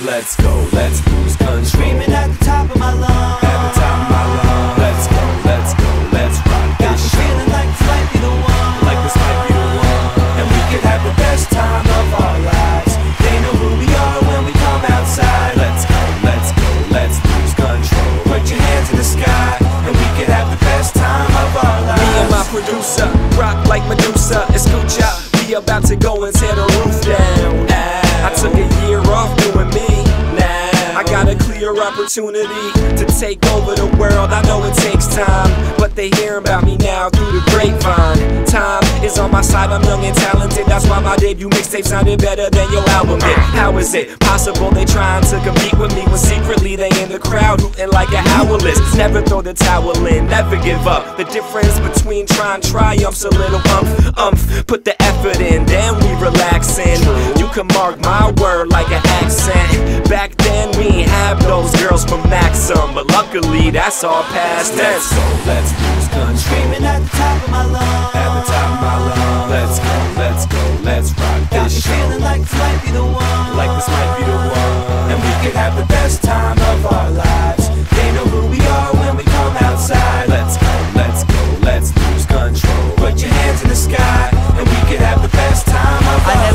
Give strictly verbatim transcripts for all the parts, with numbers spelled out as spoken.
Let's go, let's booze, guns, screaming at the top of my lungs. At the top of my lungs. Let's go, let's go, let's rock. Got me feeling like this might be the one. Like this might be the one. And we could have the best time of our lives. They know who we are when we come outside. Let's go, let's go, let's lose control. Put your hands in the sky, and we could have the best time of our lives. Me and my producer, rock like Medusa. Escucha, we about to go and tear the roof down. I took a year off doing me. Now I got a clear opportunity to take over the world. I know it takes time, but they hearing about me now through the grapevine. Time is on my side, I'm young and talented. That's why my debut mixtape sounded better than your album did. How is it possible they trying to compete with me when secretly they in the crowd hooting like an owlist? Never throw the towel in, never give up. The difference between try and triumph's a little umph, umph. Put the effort in, then we relaxing. You can mark my word like an accent. Back then we ain't have those girls from Maxim, but luckily that's all past tense. Let's go, let's lose guns, screaming at the top of my lungs. At the top of my lungs. Let's go, let's go, let's rock this show. Feeling like this might be the one. Like this might be the one. And we could have the best time of our lives. They know who we are when we come outside. Let's go, let's go, let's lose control. Put your hands in the sky, and we could have the best time of our lives.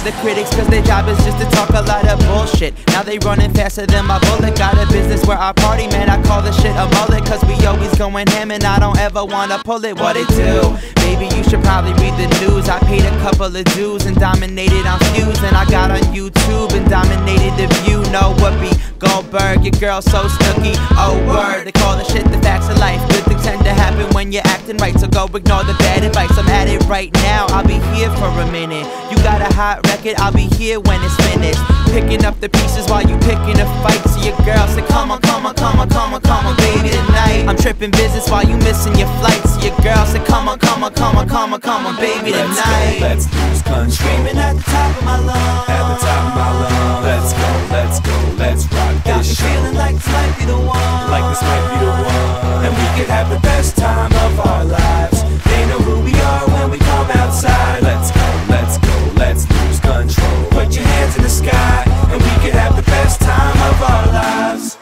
The critics, cause their job is just to talk a lot of bullshit. Now they running faster than my bullet. Got a business where I party, man, I call this shit a mullet. Cause we always going ham and I don't ever wanna pull it. What it do? Maybe you should probably read the news. I paid a couple of dues and dominated on views. And I got on YouTube and dominated the view. No whoopee, Goldberg, your girl so snooky. Oh word, they call this shit the facts of life. Good things tend to happen when you're acting right, so go ignore the bad advice. I'm at it right now, I'll be here for a minute. You got a hot record, I'll be here when it's finished. Picking up the pieces while you picking a fight. So your girl said, come on, come on, come on, come on, come on, baby, tonight. I'm tripping business while you missing your flights. So your girl said, come on, come on, come on, come on, come on, baby, tonight. Let's go, let's lose guns, screaming at the top of my lungs. At the top of my lungs. Let's go, let's go, let's rock this. Got me feeling like this might be the one. Like this might be the one. And we could have the best time of our lives. They know who we are when we come outside. Let's go, let's go, let's lose control. Put your hands in the sky, and we could have the best time of our lives.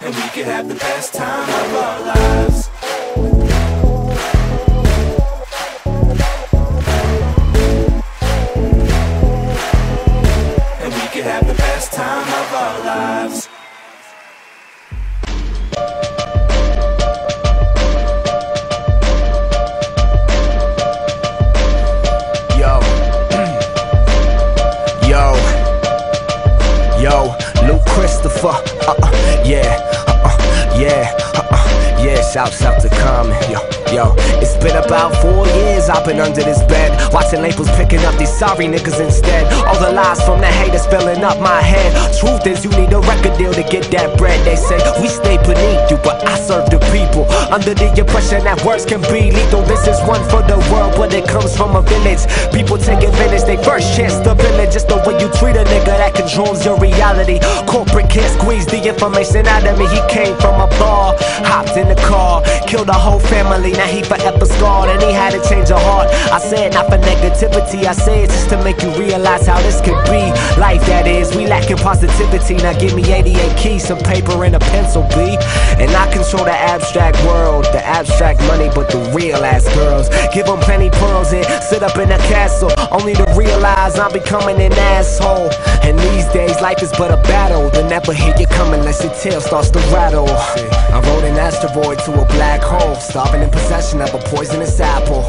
And we could have the best time of our lives. And we could have the best time of our lives. Yo, Luke Christopher, uh-uh, yeah, uh-uh, yeah, uh-uh, yeah, shouts out to Common, yo, yo. It's been about four years I've been under this bed, watching labels picking up these sorry niggas instead. All the lies from the haters filling up my head. Truth is you need a record deal to get that bread. They say we stay beneath you, but I serve the people. Under the impression that words can be lethal. This is one for the world, but it comes from a village. People take advantage, they first chance to village. Just the way you treat a nigga that controls your reality. Corporate can't squeeze the information out of me. He came from a bar, hopped in the car, killed a whole family, now he forever scarred. And he had to change of heart. I said not for negativity, I said just to make you realize how this could be. Life that is, we lacking positivity. Now give me eighty-eight keys, some paper and a pencil, B. And I control the abstract world, the abstract money, but the real ass girls. Give them plenty pearls and sit up in a castle, only to realize I'm becoming an asshole. And these days life is but a battle. They never hear you coming unless your tail starts to rattle. I rode an asteroid to a black hole, starving in possession of a poisonous apple.